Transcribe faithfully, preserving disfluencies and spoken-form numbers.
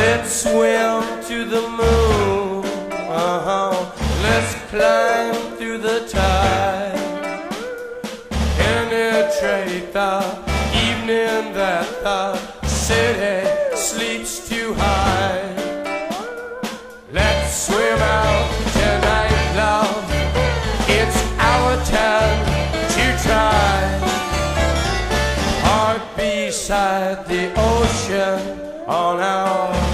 Let's swim to the moon, uh-huh. Let's climb through the tide, penetrate the evening that the city sleeps too high. Let's swim out tonight, love. It's our time to try. Heart beside the ocean on our